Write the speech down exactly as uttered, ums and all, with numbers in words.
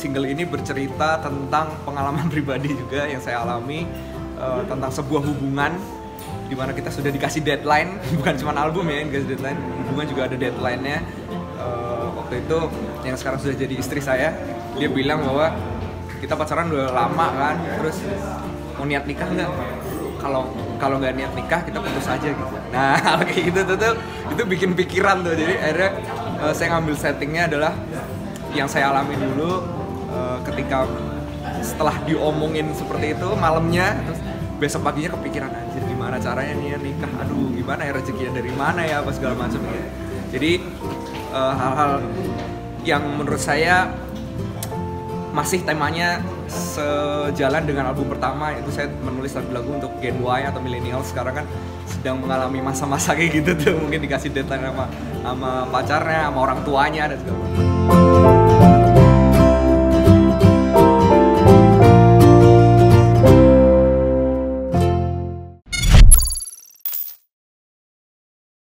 single ini bercerita tentang pengalaman pribadi juga yang saya alami, uh, tentang sebuah hubungan di mana kita sudah dikasih deadline, bukan cuma album ya yang dikasih deadline, hubungan juga ada deadline-nya. Uh, waktu itu yang sekarang sudah jadi istri saya, dia bilang bahwa kita pacaran udah lama kan, terus mau niat nikah nggak? Kalau kalau nggak niat nikah kita putus aja gitu. Nah kayak gitu tuh, tuh itu bikin pikiran tuh. Jadi akhirnya uh, saya ngambil settingnya adalah yang saya alami dulu, uh, ketika setelah diomongin seperti itu malamnya, terus besok paginya kepikiran aja gimana caranya nih nikah, aduh gimana ya, rezekinya dari mana ya, apa segala macam ya. Jadi uh, hal-hal yang menurut saya masih temanya sejalan dengan album pertama itu, saya menulis lagu-lagu untuk Gen Y atau milenial sekarang kan sedang mengalami masa-masa kayak gitu tuh, mungkin dikasih deadline sama, sama pacarnya, sama orang tuanya dan segala macam.